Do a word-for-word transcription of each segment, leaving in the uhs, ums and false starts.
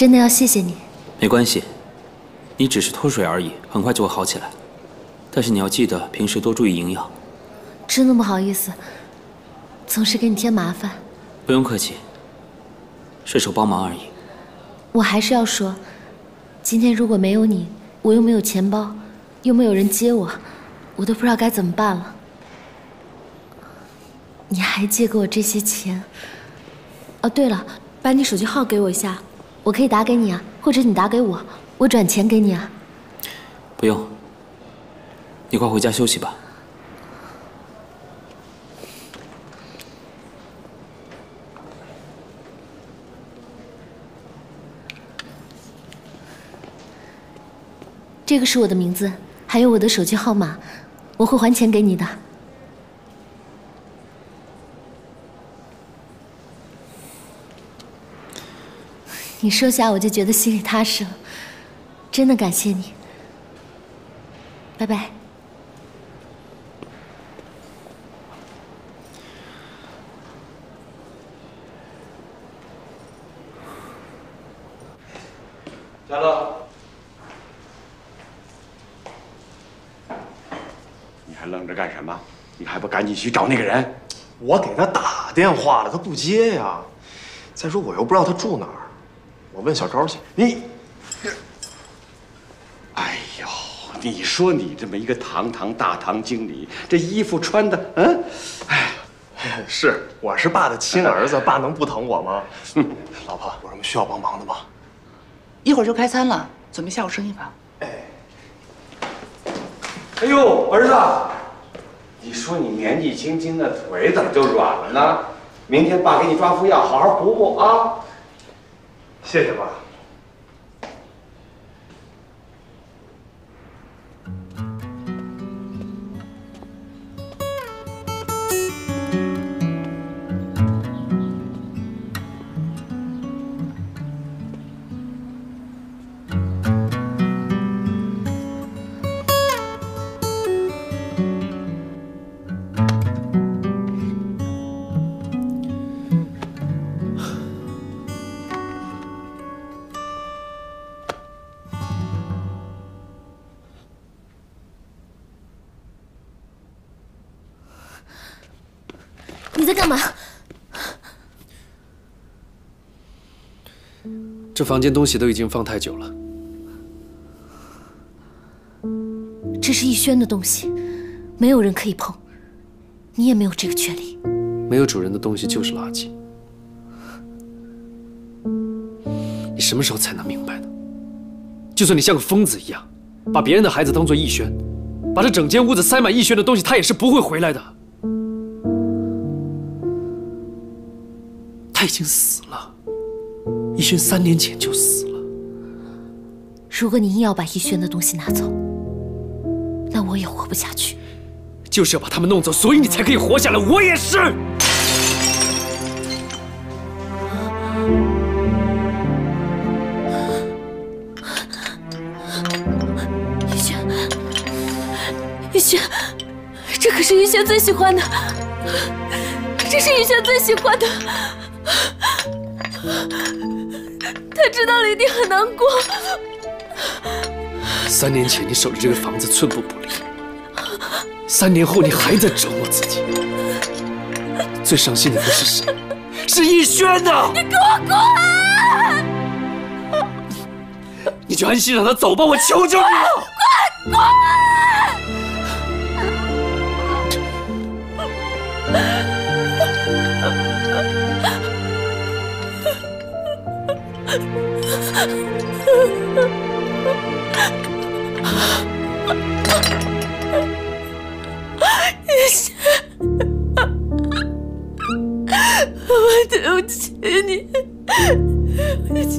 真的要谢谢你。没关系，你只是脱水而已，很快就会好起来。但是你要记得平时多注意营养。真的不好意思，总是给你添麻烦。不用客气，顺手帮忙而已。我还是要说，今天如果没有你，我又没有钱包，又没有人接我，我都不知道该怎么办了。 你还借给我这些钱？哦，对了，把你手机号给我一下，我可以打给你啊，或者你打给我，我转钱给你啊。不用，你快回家休息吧。这个是我的名字，还有我的手机号码，我会还钱给你的。 你收下我就觉得心里踏实了，真的感谢你，拜拜。佳乐，你还愣着干什么？你还不赶紧去找那个人？我给他打电话了，他不接呀。再说我又不知道他住哪儿。 我问小高去，你，哎呦，你说你这么一个堂堂大堂经理，这衣服穿的，嗯，哎，是，我是爸的亲儿子，爸能不疼我吗？嗯，老婆，有什么需要帮忙的吗？一会儿就开餐了，准备下午生意吧。哎，哎呦，儿子，你说你年纪轻轻的腿怎么就软了呢？明天爸给你抓副药，好好补补啊。 谢谢爸。这房间东西都已经放太久了。这是逸轩的东西，没有人可以碰，你也没有这个权利。没有主人的东西就是垃圾。你什么时候才能明白呢？就算你像个疯子一样，把别人的孩子当做逸轩，把这整间屋子塞满逸轩的东西，他也是不会回来的。他已经死了。 逸轩三年前就死了。如果你硬要把逸轩的东西拿走，那我也活不下去。就是要把他们弄走，所以你才可以活下来。我也是。逸轩，逸轩，这可是逸轩最喜欢的，这是逸轩最喜欢的。 他知道了一定很难过。三年前你守着这个房子寸步不离，三年后你还在折磨自己。最伤心的不是谁，是逸轩呐！你给我滚！你就安心让他走吧，我求求你了！滚滚！ 逸轩，我对不起你，对不起。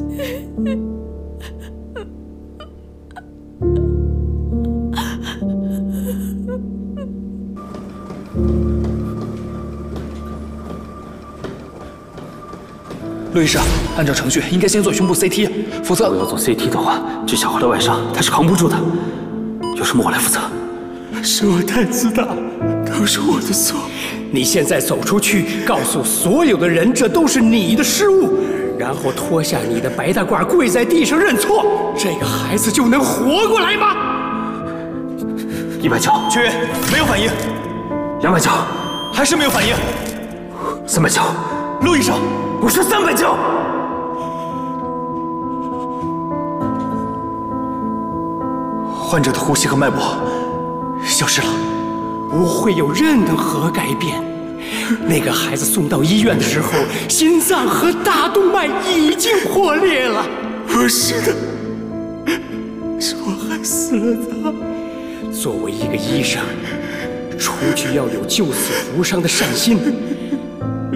陆医生，按照程序应该先做胸部 C T， 否则我要做 C T 的话，这小孩的外伤他是扛不住的。有什么我来负责。是我太自大，都是我的错。你现在走出去，告诉所有的人，这都是你的失误，然后脱下你的白大褂，跪在地上认错，这个孩子就能活过来吗？一百枪，全员没有反应。两百枪，还是没有反应。三百枪，陆医生，我是三百枪。 患者的呼吸和脉搏消失了，不会有任何改变。那个孩子送到医院的时候，心脏和大动脉已经破裂了。不是的，是我害死了他。作为一个医生，除去要有救死扶伤的善心，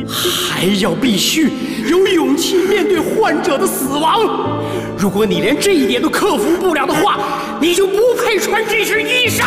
还要必须有勇气面对患者的死亡。如果你连这一点都克服不了的话， 你就不配穿这身衣裳。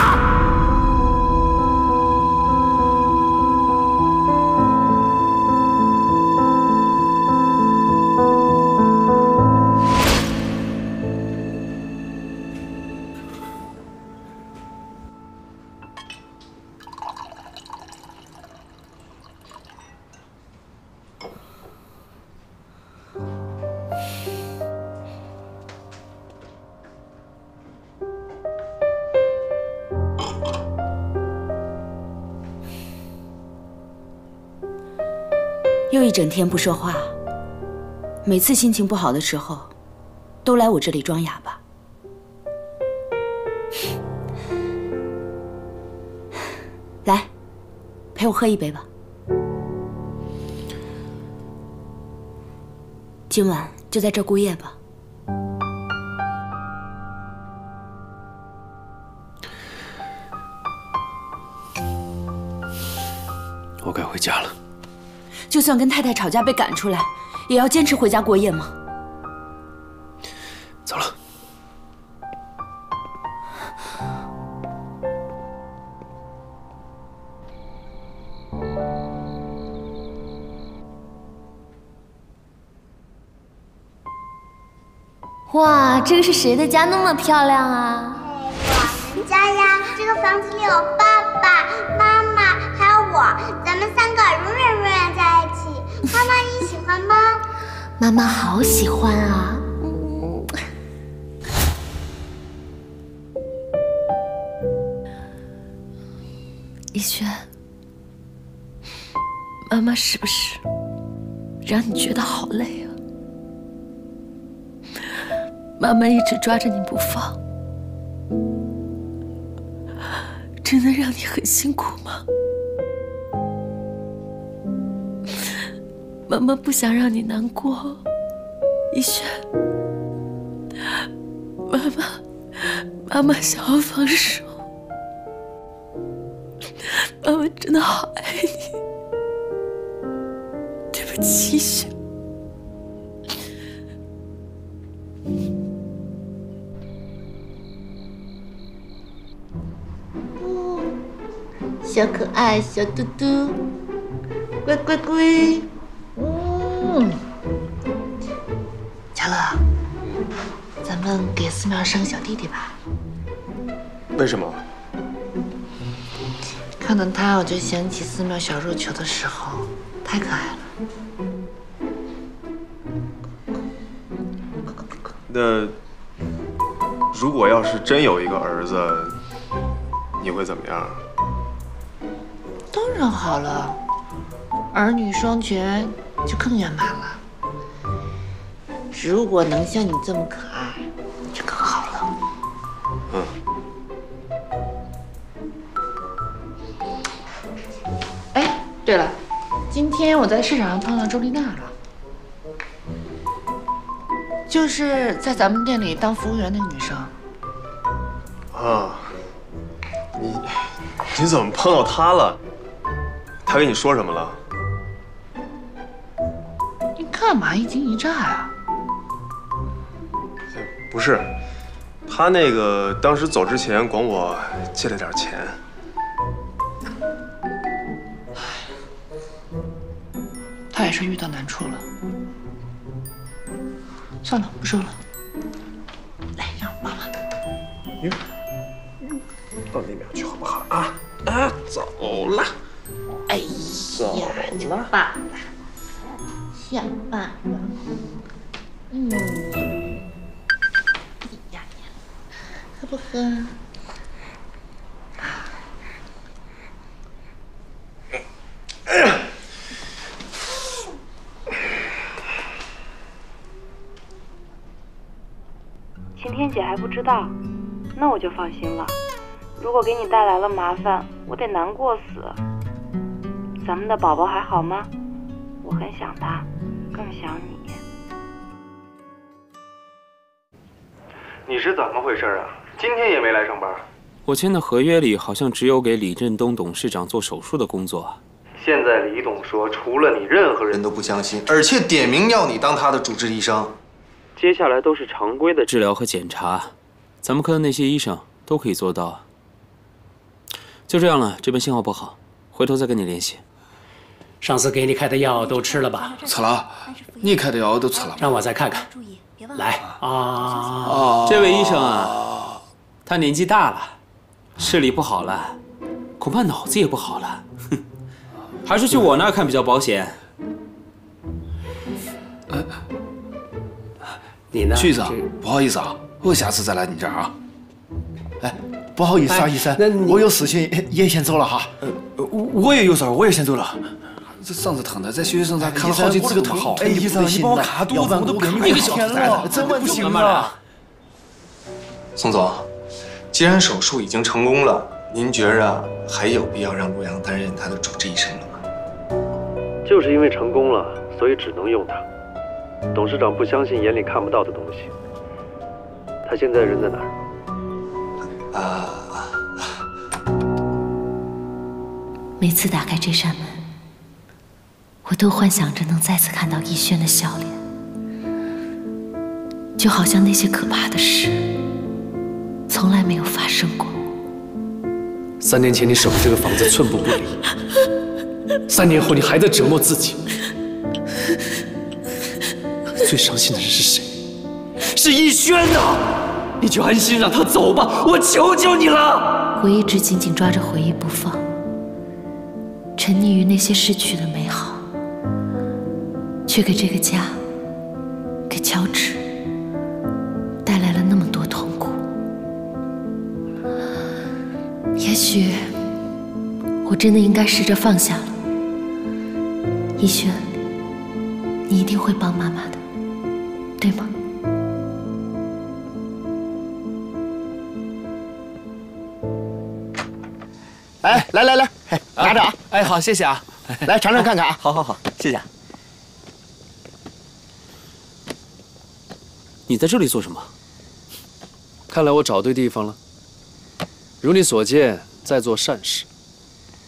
又一整天不说话，每次心情不好的时候，都来我这里装哑巴。来，陪我喝一杯吧。今晚就在这儿过夜吧。我该回家了。 就算跟太太吵架被赶出来，也要坚持回家过夜吗？走了。哇，这个是谁的家那么漂亮啊？我们家呀，这个房子里有爸爸妈妈还有我，咱们三个永远永远在。 妈妈，你喜欢吗？妈妈好喜欢啊！嗯、逸轩，妈妈是不是让你觉得好累啊？妈妈一直抓着你不放，真的让你很辛苦吗？ 妈妈不想让你难过，逸轩。妈妈，妈妈想要放手。妈妈真的好爱你，对不起，逸轩。小可爱，小嘟嘟，乖乖乖。 嗯，嘉乐，咱们给寺庙生小弟弟吧。为什么？看到他，我就想起寺庙小肉球的时候，太可爱了。那如果要是真有一个儿子，你会怎么样？当然好了，儿女双全。 就更圆满了。如果能像你这么可爱，就更好了。嗯。哎，对了，今天我在市场上碰到周丽娜了，就是在咱们店里当服务员那个女生。啊，你你怎么碰到她了？她跟你说什么了？ 干嘛一惊一乍呀？不是，他那个当时走之前管我借了点钱。他也是遇到难处了。算了，不说了。来，让我帮忙。你到那边去好不好啊？啊，走了。哎呀，走了。 呀，爸爸。嗯，呀喝不喝？晴天姐还不知道，那我就放心了。如果给你带来了麻烦，我得难过死。咱们的宝宝还好吗？我很想他，更想你。 你是怎么回事啊？今天也没来上班。我签的合约里好像只有给李振东董事长做手术的工作。现在李董说，除了你，任何人都不相信，而且点名要你当他的主治医生。接下来都是常规的治疗和检查，咱们科的那些医生都可以做到。就这样了，这边信号不好，回头再跟你联系。上次给你开的药都吃了吧？吃了，你开的药都吃了。让我再看看。 来啊！这位医生啊，他年纪大了，视力不好了，恐怕脑子也不好了，哼，还是去我那儿看比较保险。呃，你呢？旭子，不好意思啊，我下次再来你这儿啊。哎，不好意思啊，医生，我有事情也先走了哈。我也有事儿，我也先走了。 这嗓子疼的，在学习上咱看了好几次个疼。哎，医生，你帮我卡肚子，我都憋一天了，真的不行了。宋总，既然手术已经成功了，您觉着还有必要让陆阳担任他的主治医生了吗？就是因为成功了，所以只能用他。董事长不相信眼里看不到的东西。他现在人在哪儿？啊。每次打开这扇门。 我都幻想着能再次看到逸轩的笑脸，就好像那些可怕的事从来没有发生过。三年前你守着这个房子寸步不离，三年后你还在折磨自己。最伤心的人是谁？是逸轩呐！你就安心让他走吧，我求求你了！我一直紧紧抓着回忆不放，沉溺于那些逝去的美好。 却给这个家，给乔治带来了那么多痛苦。也许我真的应该试着放下了。逸轩，你一定会帮妈妈的，对吗？哎，来来来，哎，拿着啊！哎，好，谢谢啊！来尝尝看看啊！好好好，谢谢。 你在这里做什么？看来我找对地方了。如你所见，在做善事，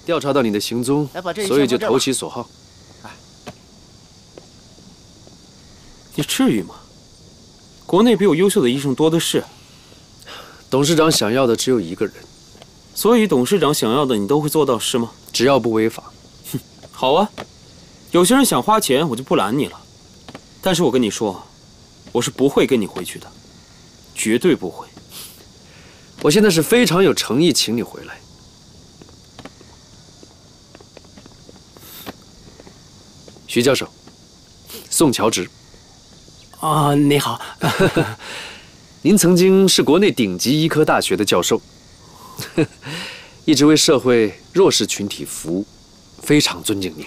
调查到你的行踪，所以就投其所好。你至于吗？国内比我优秀的医生多的是。董事长想要的只有一个人，所以董事长想要的你都会做到，是吗？只要不违法。哼，好啊。有些人想花钱，我就不拦你了。但是我跟你说。 我是不会跟你回去的，绝对不会。我现在是非常有诚意请你回来。徐教授，宋乔治。啊，你好。您曾经是国内顶级医科大学的教授，一直为社会弱势群体服务，非常尊敬您。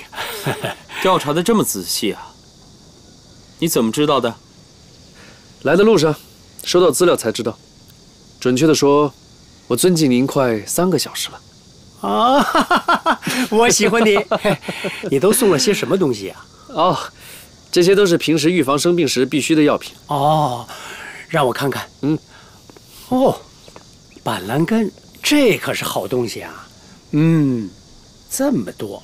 调查得这么仔细啊？你怎么知道的？ 来的路上，收到资料才知道。准确的说，我尊敬您快三个小时了。啊，哈哈哈，我喜欢你。你都送了些什么东西啊？哦，这些都是平时预防生病时必需的药品。哦，让我看看。嗯。哦，板蓝根，这可是好东西啊。嗯，这么多。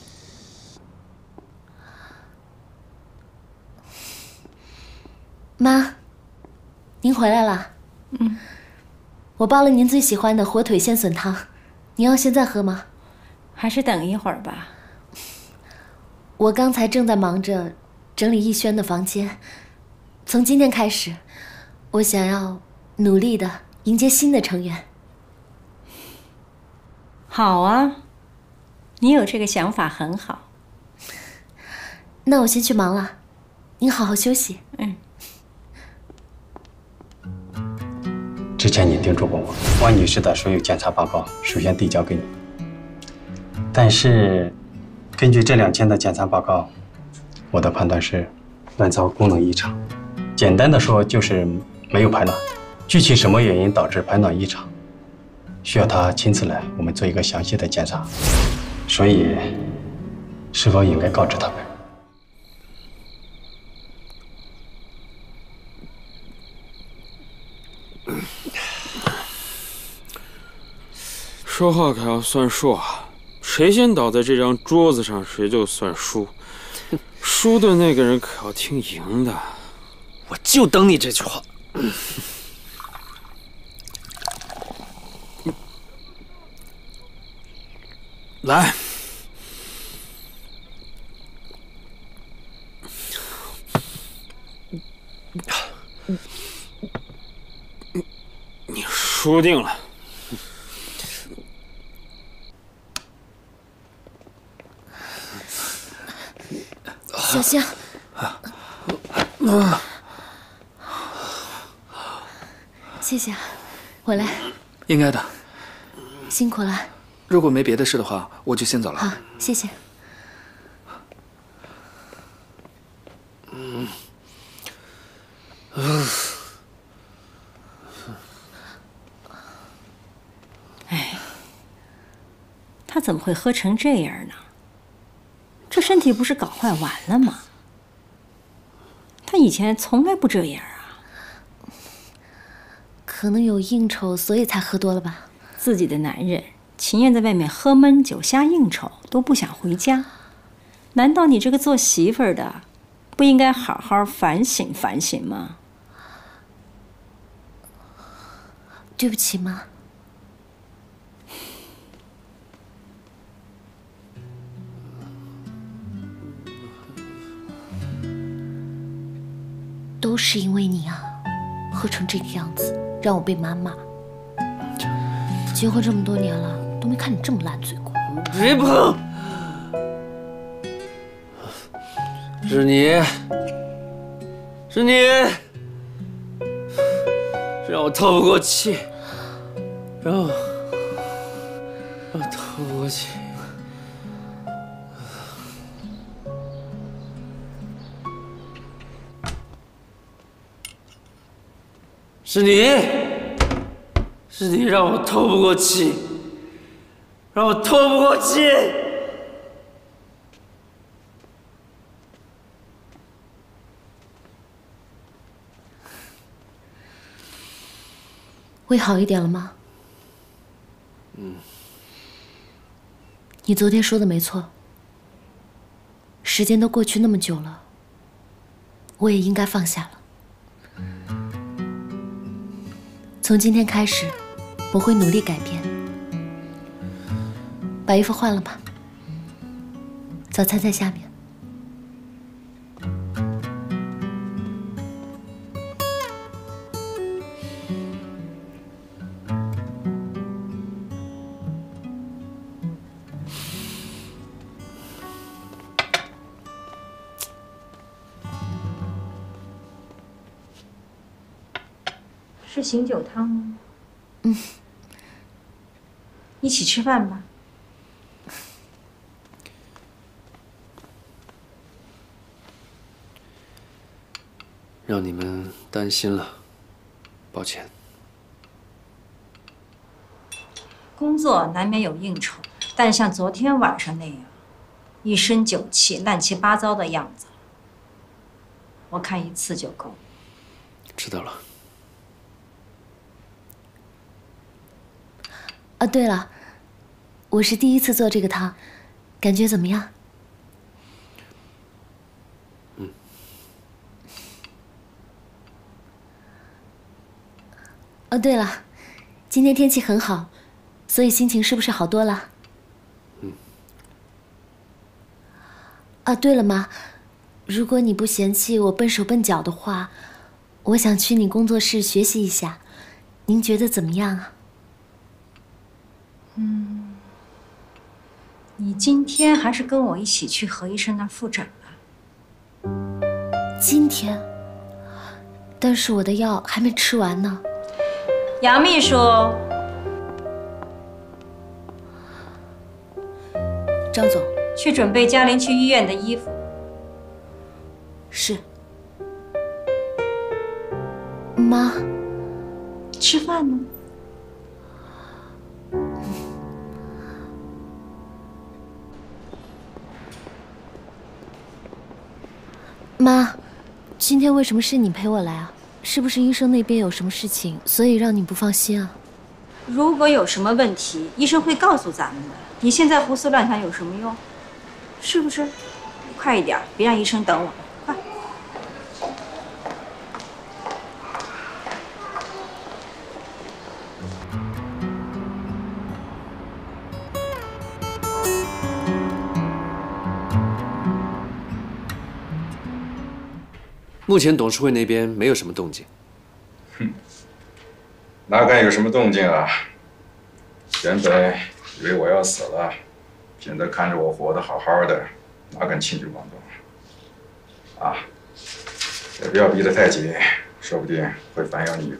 妈。 您回来了，嗯，我煲了您最喜欢的火腿鲜笋汤，您要现在喝吗？还是等一会儿吧。我刚才正在忙着整理逸轩的房间，从今天开始，我想要努力的迎接新的成员。好啊，你有这个想法很好。那我先去忙了，您好好休息。嗯。见你叮嘱过我，万女士的所有检查报告首先递交给你。但是，根据这两天的检查报告，我的判断是卵巢功能异常。简单的说就是没有排卵，具体什么原因导致排卵异常，需要她亲自来，我们做一个详细的检查。所以，是否应该告知他们？ 说话可要算数啊！谁先倒在这张桌子上，谁就算输。输的那个人可要听赢的。我就等你这句话。来，你输定了。 小香，谢谢，我来。应该的，辛苦了。如果没别的事的话，我就先走了。好，谢谢。嗯，哎，他怎么会喝成这样呢？ 这身体不是搞坏完了吗？他以前从来不这样啊。可能有应酬，所以才喝多了吧。自己的男人，情愿在外面喝闷酒、瞎应酬，都不想回家。难道你这个做媳妇儿的，不应该好好反省反省吗？对不起妈。 都是因为你啊，喝成这个样子，让我被妈骂。结婚这么多年了，都没看你这么烂醉过。别碰！是你，是你，让我透不过气，让我让我透不过气。 是你，是你让我透不过气，让我透不过气。胃好一点了吗？嗯。你昨天说的没错，时间都过去那么久了，我也应该放下了。 从今天开始，我会努力改变。把衣服换了吧，早餐在下面。是醒酒汤吗？嗯，一起吃饭吧。让你们担心了，抱歉。工作难免有应酬，但像昨天晚上那样，一身酒气、乱七八糟的样子，我看一次就够。知道了。 啊，对了，我是第一次做这个汤，感觉怎么样？嗯。哦，对了，今天天气很好，所以心情是不是好多了？嗯。啊，对了，妈，如果你不嫌弃我笨手笨脚的话，我想去你工作室学习一下，您觉得怎么样啊？ 嗯，你今天还是跟我一起去何医生那复诊吧。今天，但是我的药还没吃完呢。杨秘书，张总，去准备嘉玲去医院的衣服。是。妈，吃饭呢。 妈，今天为什么是你陪我来啊？是不是医生那边有什么事情，所以让你不放心啊？如果有什么问题，医生会告诉咱们的。你现在胡思乱想有什么用？是不是？快一点，别让医生等我。快！目前董事会那边没有什么动静。哼，哪敢有什么动静啊？原本以为我要死了，现在看着我活得好好的，哪敢轻举妄动？啊，也不要逼得太紧，说不定会反咬你一口。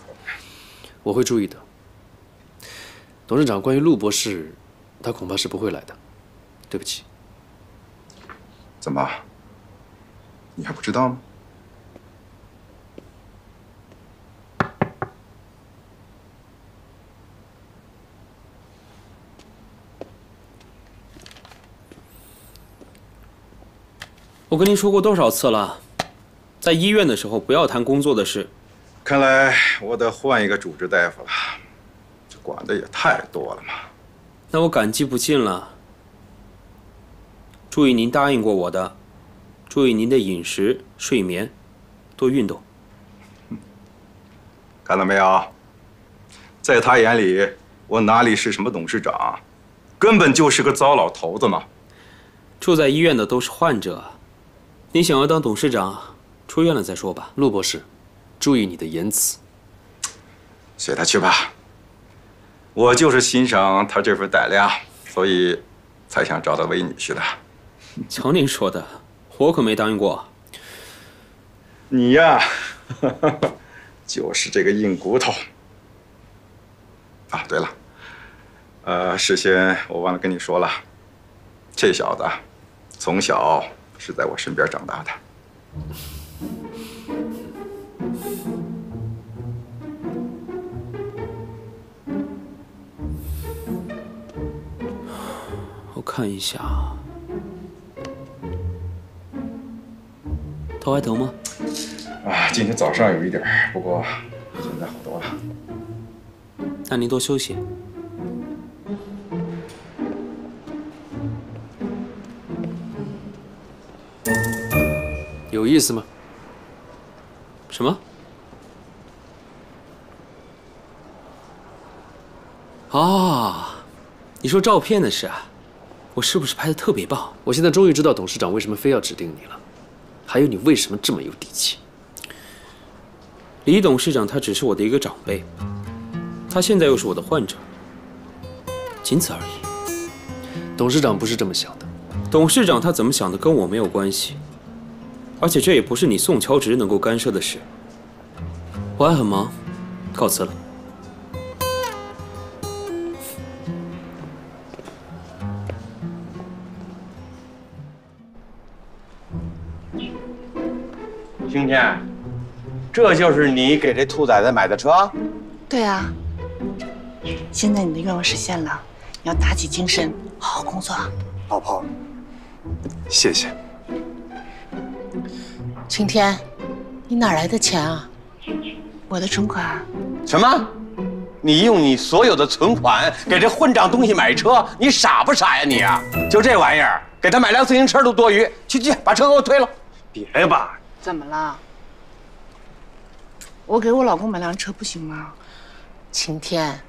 我会注意的。董事长，关于陆博士，他恐怕是不会来的，对不起。怎么？你还不知道吗？ 我跟您说过多少次了，在医院的时候不要谈工作的事。看来我得换一个主治大夫了，这管的也太多了嘛。那我感激不尽了。注意您答应过我的，注意您的饮食、睡眠，多运动。看到没有，在他眼里，我哪里是什么董事长，根本就是个糟老头子嘛。住在医院的都是患者。 你想要当董事长，出院了再说吧。陆博士，注意你的言辞。随他去吧。我就是欣赏他这份胆量，所以才想找他为女婿的。瞧您说的，我可没答应过。你呀，就是这个硬骨头。啊，对了，呃，事先我忘了跟你说了，这小子从小。 是在我身边长大的。我看一下，头还疼吗？啊，今天早上有一点，不过现在好多了。那您多休息。 有意思吗？什么？啊，你说照片的事啊，我是不是拍的特别棒？我现在终于知道董事长为什么非要指定你了，还有你为什么这么有底气。李董事长他只是我的一个长辈，他现在又是我的患者，仅此而已。董事长不是这么想的，董事长他怎么想的跟我没有关系。 而且这也不是你宋乔植能够干涉的事。我还很忙，告辞了。听听，这就是你给这兔崽子买的车？对啊。现在你的愿望实现了，你要打起精神，好好工作。老婆，谢谢。 晴天，你哪来的钱啊？我的存款。什么？你用你所有的存款给这混账东西买车？你傻不傻呀你啊？就这玩意儿，给他买辆自行车都多余。去去，把车给我推了。别吧。怎么了？我给我老公买辆车不行吗？晴天，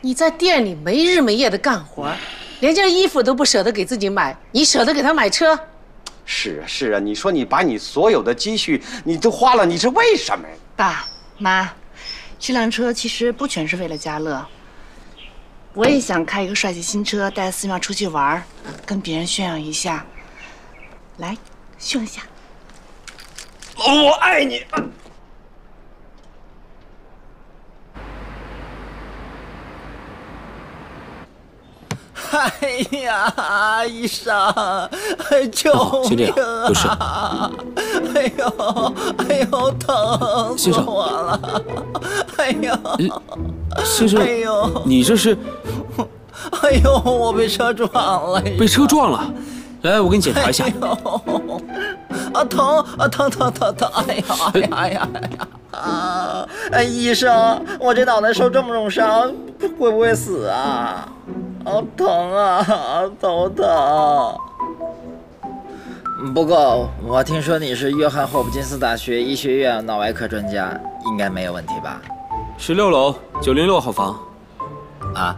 你在店里没日没夜的干活，连件衣服都不舍得给自己买，你舍得给他买车？ 是啊是啊，你说你把你所有的积蓄你都花了，你是为什么呀？爸妈，这辆车其实不全是为了家乐，我也想开一个帅气新车，带寺庙出去玩，跟别人炫耀一下。来，炫一下。老婆，我爱你。哎呀，医生，救命啊！不是，哎呦，哎呦，疼死我了！哎呦，先生，哎呦，你这是？哎呦，我被车撞了！被车撞了！来，我给你检查一下。啊，疼啊，疼疼疼疼！哎呀，哎呀，哎呀，哎呀！ 啊！哎，医生，我这脑袋受这么重伤，会不会死啊？好疼啊，头疼。不过我听说你是约翰霍普金斯大学医学院脑外科专家，应该没有问题吧？十六楼九零六号房。啊？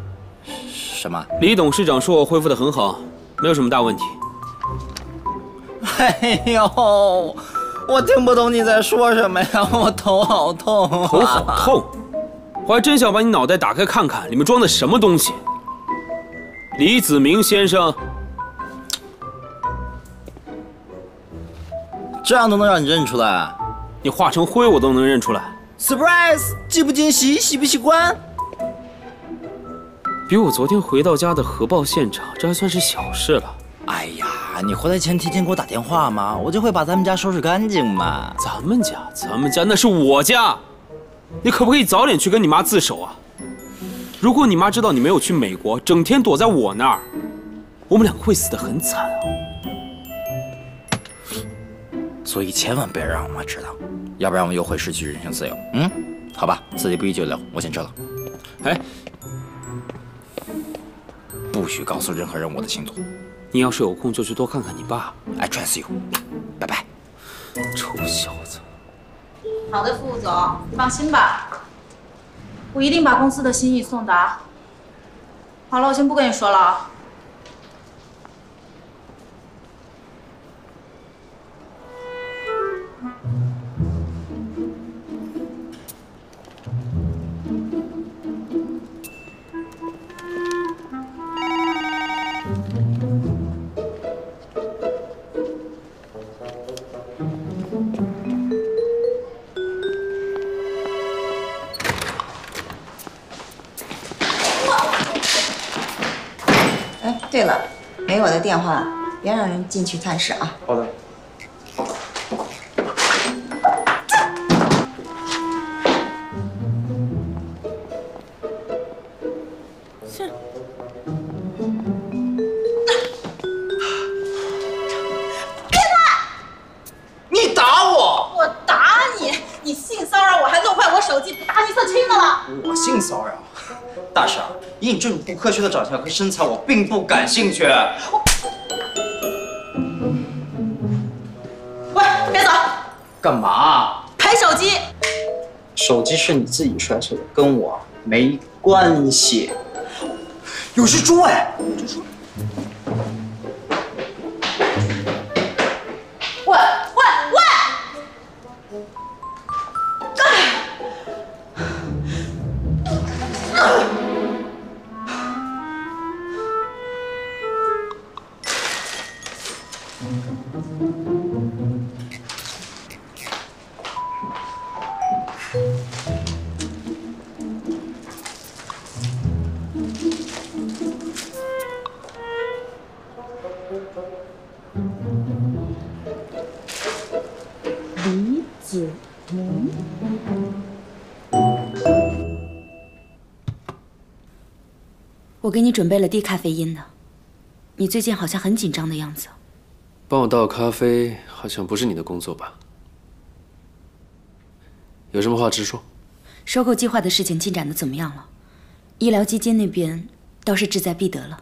什么？李董事长说我恢复得很好，没有什么大问题。哎呦！ 我听不懂你在说什么呀！我头好痛、啊，头好痛，我还真想把你脑袋打开看看里面装的什么东西。李子明先生，这样都能让你认出来？你化成灰我都能认出来。Surprise， 惊不惊喜，喜不喜欢？比我昨天回到家的核爆现场，这还算是小事吧？哎呀。 你回来前提前给我打电话嘛，我就会把咱们家收拾干净嘛。咱们家，咱们家那是我家，你可不可以早点去跟你妈自首啊？如果你妈知道你没有去美国，整天躲在我那儿，我们两个会死得很惨啊。所以千万别让我妈知道，要不然我又会失去人身自由。嗯，好吧，自己不依就留，我先撤了。哎，不许告诉任何人我的行踪。 你要是有空就去多看看你爸。I trust you， 拜拜。臭小子。好的，副总，你放心吧，我一定把公司的心意送达。好了，我先不跟你说了啊。对了，没我的电话，别让人进去探视啊！好的。是。别打！你打我！我打你！你性骚扰我，还弄坏我手机，打你算轻的了。我性骚扰？ 大婶，以你这种不科学的长相和身材，我并不感兴趣。喂，别走！干嘛？赔手机。手机是你自己摔碎的，跟我没关系。有只猪哎！有只猪。喂喂喂！哎！啊！ 李子明，我给你准备了低咖啡因的，你最近好像很紧张的样子。 帮我倒咖啡，好像不是你的工作吧？有什么话直说。收购计划的事情进展的怎么样了？医疗基金那边倒是志在必得了。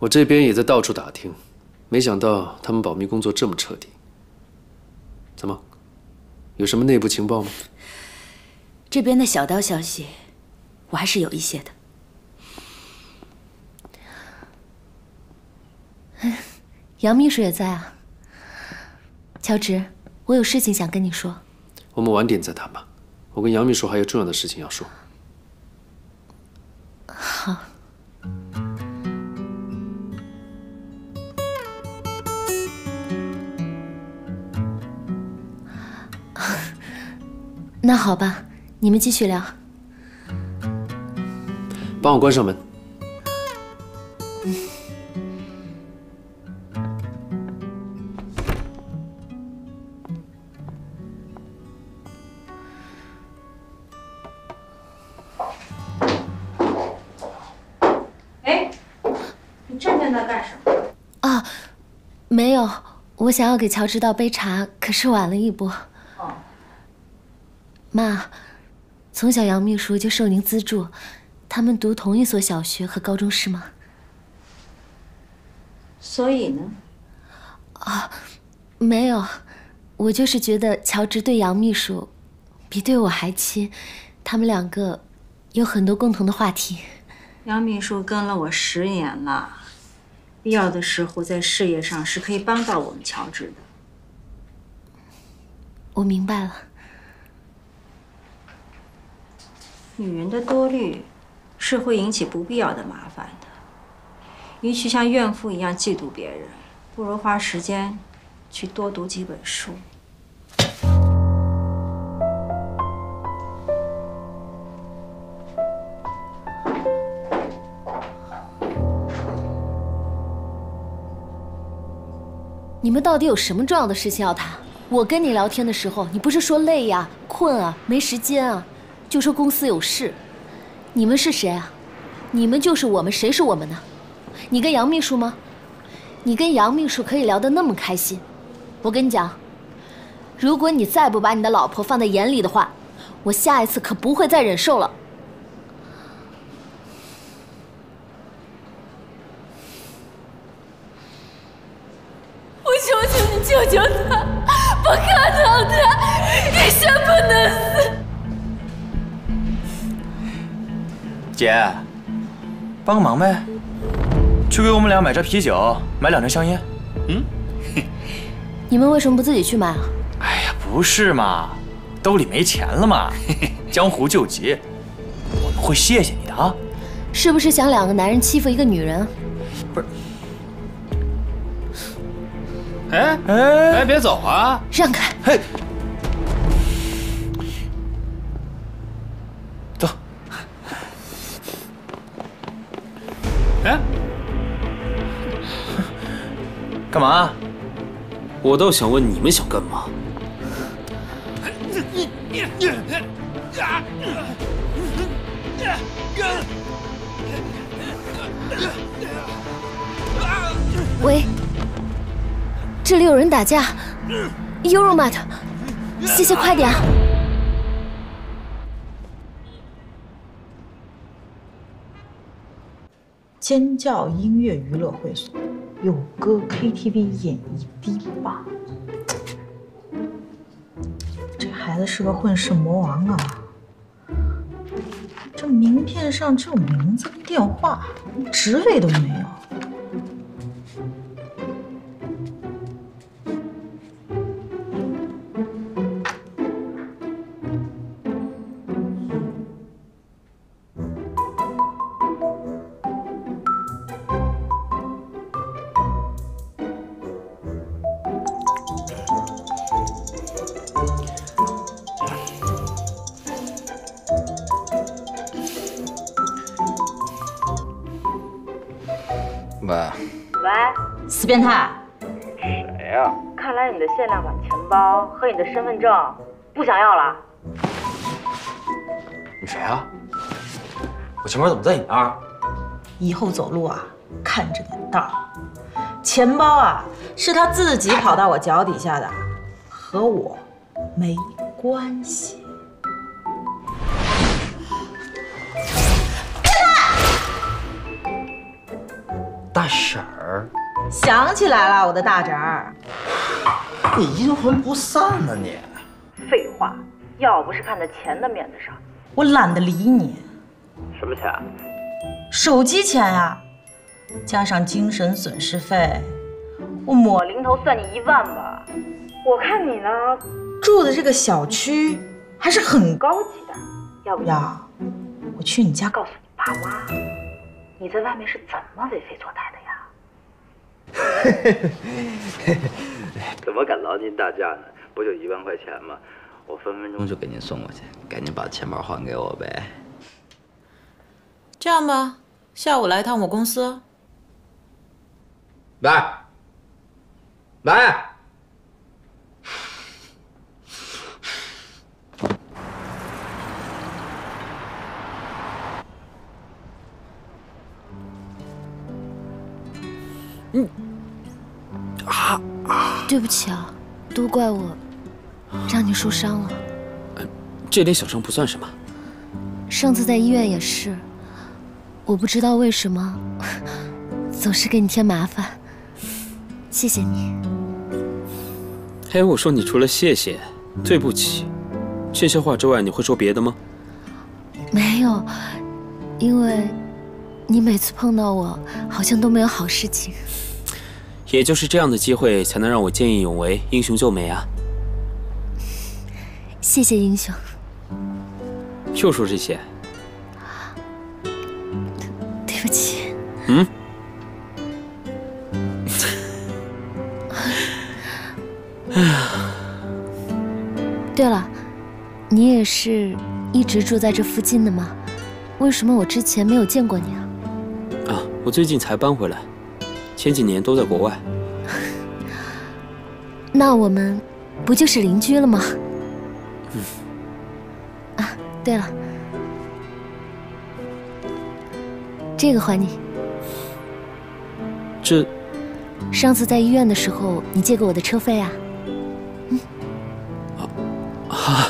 我这边也在到处打听，没想到他们保密工作这么彻底。怎么，有什么内部情报吗？这边的小道消息，我还是有一些的。 杨秘书也在啊，乔治，我有事情想跟你说。我们晚点再谈吧，我跟杨秘书还有重要的事情要说。好。那好吧，你们继续聊。帮我关上门。哎，你站在那干什么？啊，没有，我想要给乔治倒杯茶，可是晚了一步。哦，妈。 从小，杨秘书就受您资助，他们读同一所小学和高中，是吗？所以呢？啊，没有，我就是觉得乔治对杨秘书比对我还亲，他们两个有很多共同的话题。杨秘书跟了我十年了，必要的时候在事业上是可以帮到我们乔治的。我明白了。 女人的多虑，是会引起不必要的麻烦的。与其像怨妇一样嫉妒别人，不如花时间去多读几本书。你们到底有什么重要的事情要谈？我跟你聊天的时候，你不是说累呀、困啊、没时间啊？ 就说公司有事，你们是谁啊？你们就是我们，谁是我们呢？你跟杨秘书吗？你跟杨秘书可以聊得那么开心？我跟你讲，如果你再不把你的老婆放在眼里的话，我下一次可不会再忍受了。我求求你救救她，不可饶她，一生不能死。 姐，帮个忙呗，去给我们俩买支啤酒，买两根香烟。嗯，你们为什么不自己去买啊？哎呀，不是嘛，兜里没钱了嘛，江湖救急，我们会谢谢你的啊。是不是想两个男人欺负一个女人？不是。哎哎哎，别走啊！让开！嘿。 哎，干嘛？我倒想问你们想干嘛？喂，这里有人打架 ，Euromart， 谢谢，快点啊！ 尖叫音乐娱乐会所，有歌 K T V 演绎迪吧。这孩子是个混世魔王啊！这名片上只有名字跟电话，职位都没有。喂，喂，死变态！谁呀？看来你的限量版钱包和你的身份证不想要了。你谁啊？我钱包怎么在你那儿？以后走路啊，看着点道。钱包啊，是他自己跑到我脚底下的，和我没关系。 大婶儿，想起来了，我的大侄儿，你阴魂不散呢你！废话，要不是看在钱的面子上，我懒得理你。什么钱？手机钱呀、啊，加上精神损失费，我抹零头算你一万吧。我看你呢，住的这个小区还是很高级的，要不要我去你家告诉你爸妈？ 你在外面是怎么为非作歹的呀？怎么敢劳您大驾呢？不就一万块钱吗？我分分钟就给您送过去，赶紧把钱包还给我呗。这样吧，下午来趟我公司。来，来。 嗯，啊啊！对不起啊，都怪我，让你受伤了。这点小伤不算什么。上次在医院也是，我不知道为什么，总是给你添麻烦。谢谢你。哎，我说你除了谢谢、对不起这些话之外，你会说别的吗？没有，因为。 你每次碰到我，好像都没有好事情。也就是这样的机会，才能让我见义勇为、英雄救美啊！谢谢英雄。又说这些？对不起。嗯。哎呀。对了，你也是一直住在这附近的吗？为什么我之前没有见过你啊？ 我最近才搬回来，前几年都在国外。那我们不就是邻居了吗？嗯。啊，对了，这个还你。这。上次在医院的时候，你借给我的车费啊。嗯。啊啊！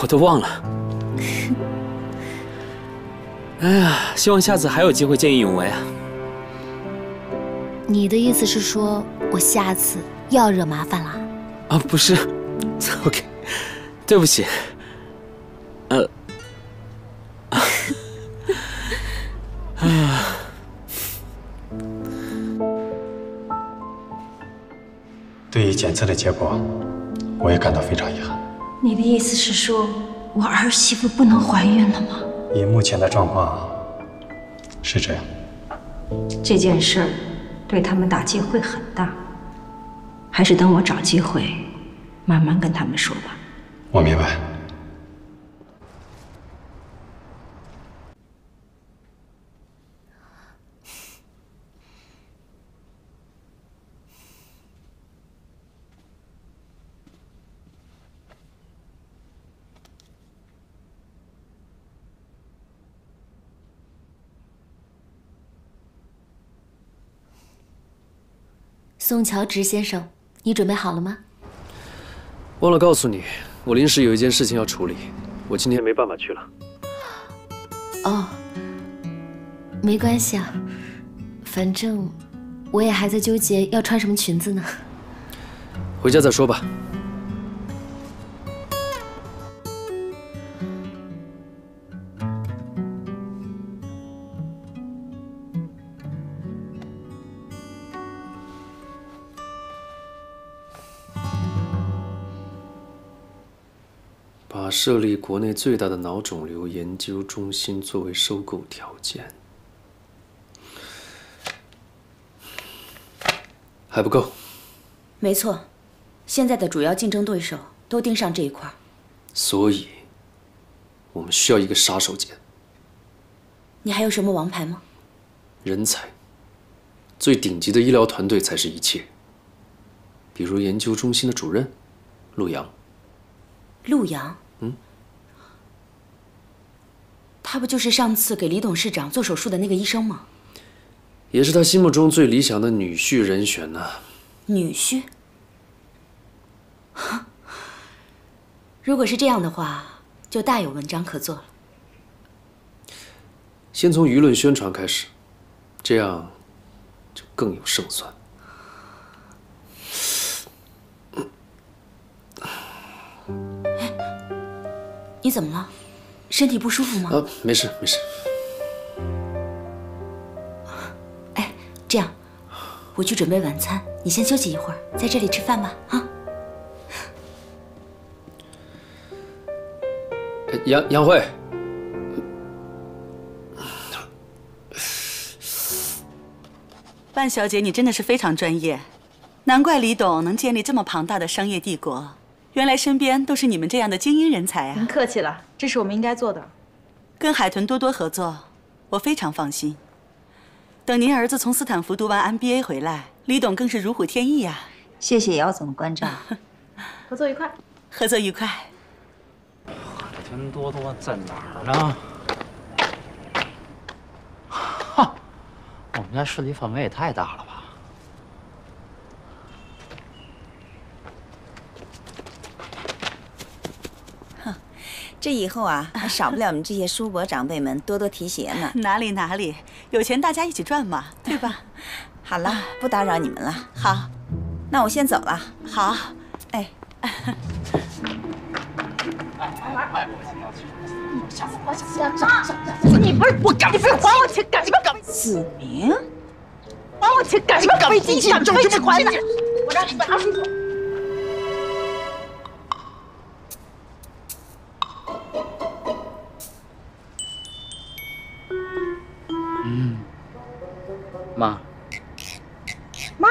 我都忘了。哎呀，希望下次还有机会见义勇为啊！你的意思是说，我下次又要惹麻烦了？啊，不是 ，OK， 对不起。呃，啊，对于检测的结果，我也感到非常遗憾。你的意思是说，我儿媳妇不能怀孕了吗？ 以目前的状况，是这样。这件事对他们打击会很大，还是等我找机会慢慢跟他们说吧。我明白。宋乔植先生，你准备好了吗？忘了告诉你，我临时有一件事情要处理，我今天没办法去了。哦，没关系啊，反正我也还在纠结要穿什么裙子呢。回家再说吧。设立国内最大的脑肿瘤研究中心作为收购条件，还不够。没错，现在的主要竞争对手都盯上这一块，所以我们需要一个杀手锏。你还有什么王牌吗？人才，最顶级的医疗团队才是一切。比如研究中心的主任，陆阳。陆阳。 嗯，他不就是上次给李董事长做手术的那个医生吗？也是他心目中最理想的女婿人选呢。女婿？如果是这样的话，就大有文章可做了。先从舆论宣传开始，这样就更有胜算。 你怎么了？身体不舒服吗？啊，没事没事。哎，这样，我去准备晚餐，你先休息一会儿，在这里吃饭吧。啊。杨杨慧，范小姐，你真的是非常专业，难怪李董能建立这么庞大的商业帝国。 原来身边都是你们这样的精英人才啊！您客气了，这是我们应该做的。跟海豚多多合作，我非常放心。等您儿子从斯坦福读完 M B A 回来，李董更是如虎添翼呀、啊。谢谢姚总的关照，合作愉快。合作愉快。海天多多在哪儿呢？哈，我们家势力范围也太大了吧。 这以后啊，还少不了我们这些叔伯长辈们多多提携呢。哪里哪里，有钱大家一起赚嘛，对吧？好了，不打扰你们了。好，那我先走了。好，哎，哎哎哎，下次我下次上上上，你不是我敢，你非还我钱，敢什么敢？子明，还我钱敢什么敢？费劲劲，费劲还的，我让你拿出去。 妈，妈，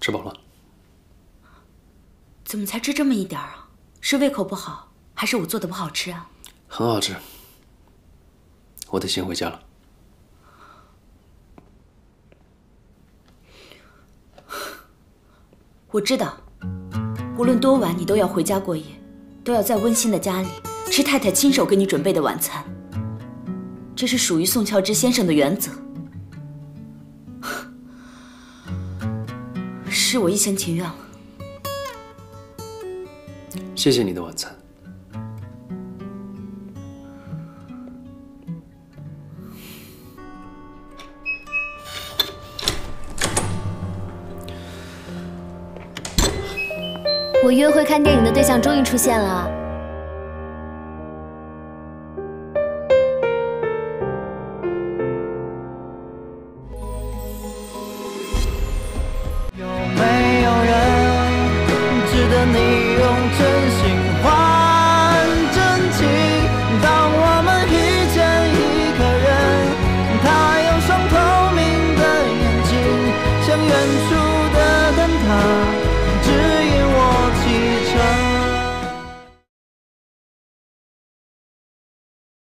吃饱了？怎么才吃这么一点儿啊？是胃口不好，还是我做的不好吃啊？很好吃，我得先回家了。 我知道，无论多晚，你都要回家过夜，都要在温馨的家里吃太太亲手给你准备的晚餐。这是属于宋乔之先生的原则，是我一厢情愿了。谢谢你的晚餐。我约会看电影的对象终于出现了。有没有人值得你用真心？